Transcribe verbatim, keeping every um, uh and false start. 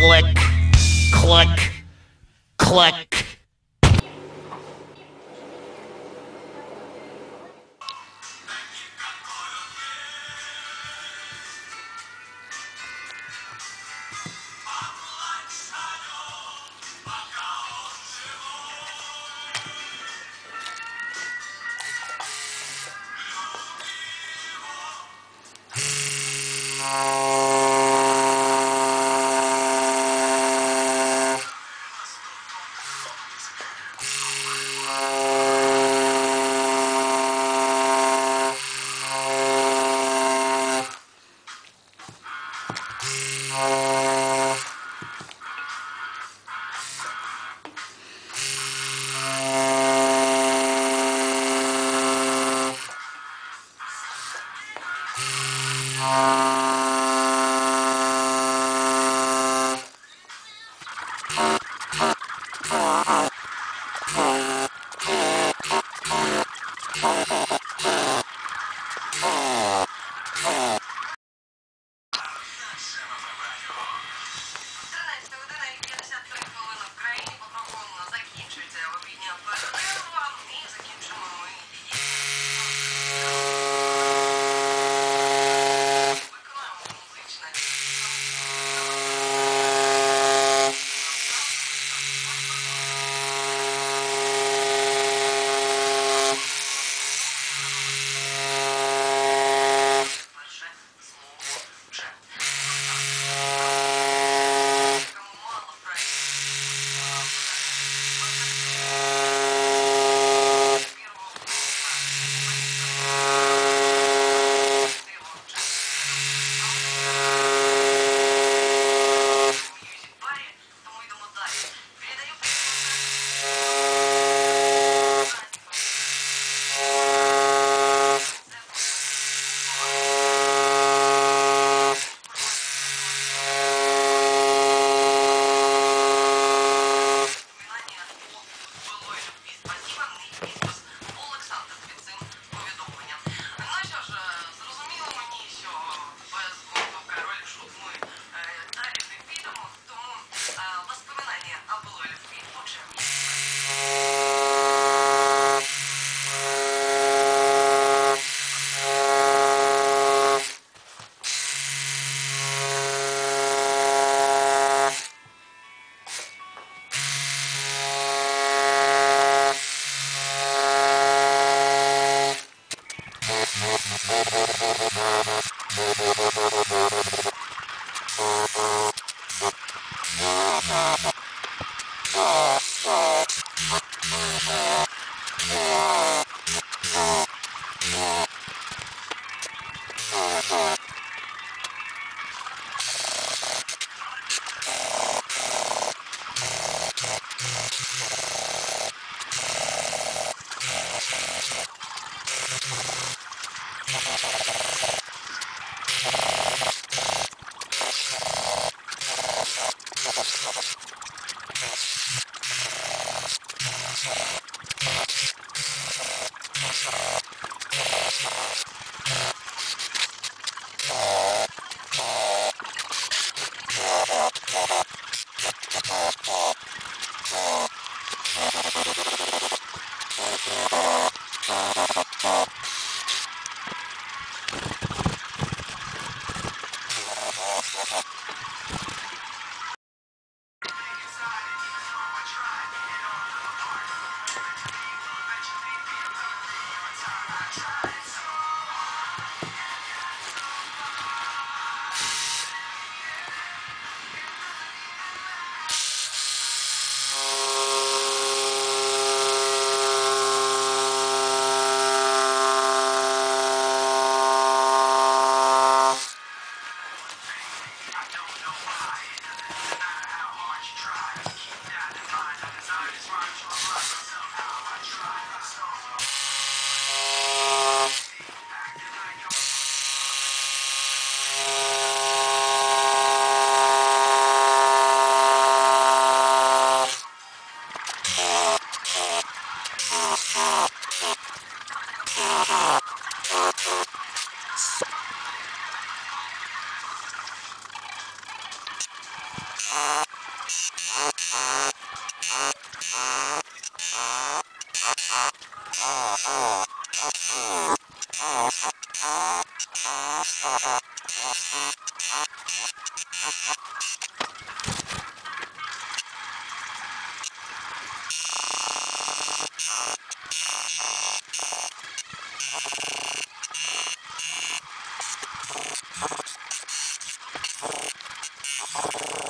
Click, click, click. Oh.